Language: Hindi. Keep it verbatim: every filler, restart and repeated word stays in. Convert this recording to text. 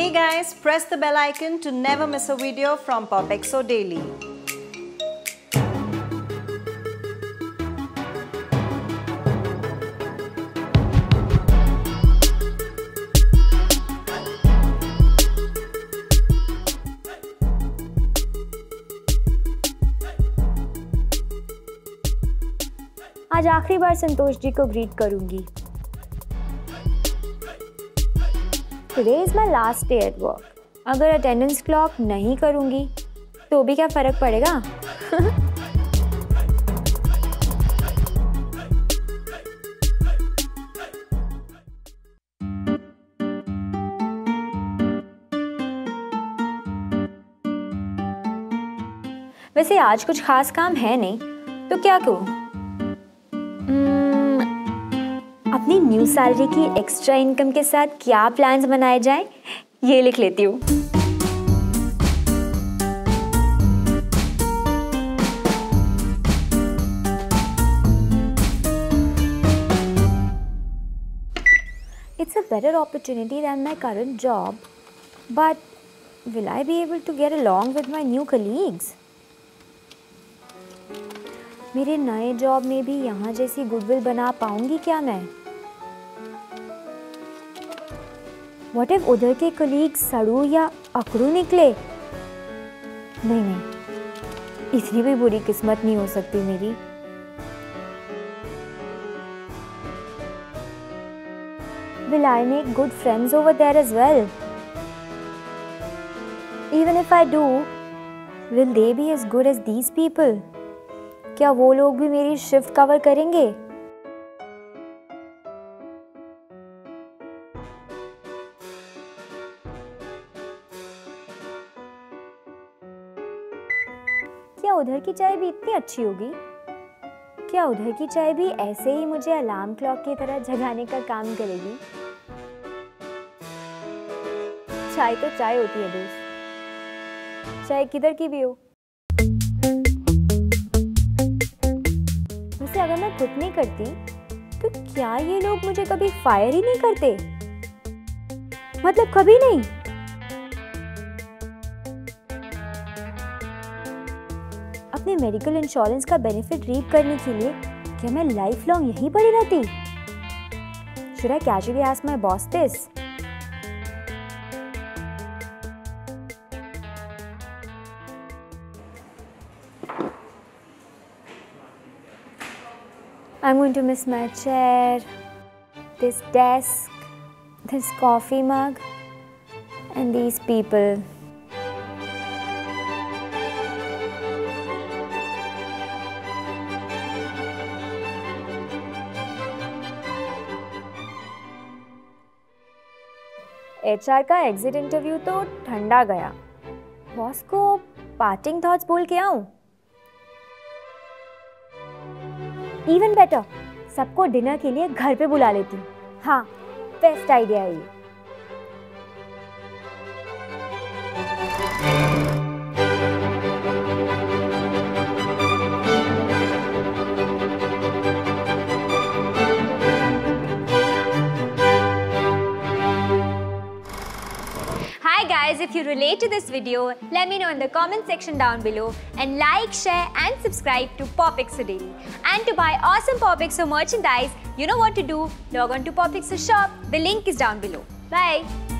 Hey guys, press the bell icon to never miss a video from PopXO Daily. आज आखिरी बार संतोष जी को ग्रीट करूंगी। Today is my last day at work. अगर attendance clock नहीं करूंगी तो भी क्या फर्क पड़ेगा? वैसे आज कुछ खास काम है नहीं, तो क्या करूं? अपनी न्यू सैलरी की एक्स्ट्रा इनकम के साथ क्या प्लान्स बनाए जाएं, ये लिख लेती हूँ। It's a better opportunity than my current job, but will I be able to get along with my new colleagues? मेरे नए जॉब में भी यहाँ जैसी गुडविल बना पाऊंगी क्या मैं? What if उधर के कलीग सड़ू या अकड़ू निकले? नहीं नहीं, इतनी भी बुरी किस्मत नहीं हो सकती मेरी। Will I make good friends over there as well? Even if I do, will they be as good as these people? क्या वो लोग भी मेरी शिफ्ट कवर करेंगे? क्या उधर की चाय भी इतनी अच्छी होगी? क्या उधर की चाय भी ऐसे ही मुझे अलार्म क्लॉक की तरह जगाने का काम करेगी? चाय तो चाय होती है दोस्त, चाय किधर की भी हो। वैसे अगर मैं खुद नहीं करती तो क्या ये लोग मुझे कभी फायर ही नहीं करते? मतलब कभी नहीं। अपने मेडिकल इंश्योरेंस का बेनिफिट रीप करने के लिए क्या मैं लाइफ लॉन्ग यहीं पड़ी रहती? Should I casually ask my boss this? I'm going to miss my chair, this desk, this coffee mug, and these people. H R का exit interview तो ठंडा गया। बॉस को parting thoughts बोल के आऊं? Even better, सबको डिनर के लिए घर पे बुला लेती। हाँ, बेस्ट आइडिया है ये। Hi guys, if you relate to this video, let me know in the comment section down below and like, share and subscribe to PopXO Daily. And to buy awesome PopXO merchandise, you know what to do, log on to PopXO shop, the link is down below. Bye!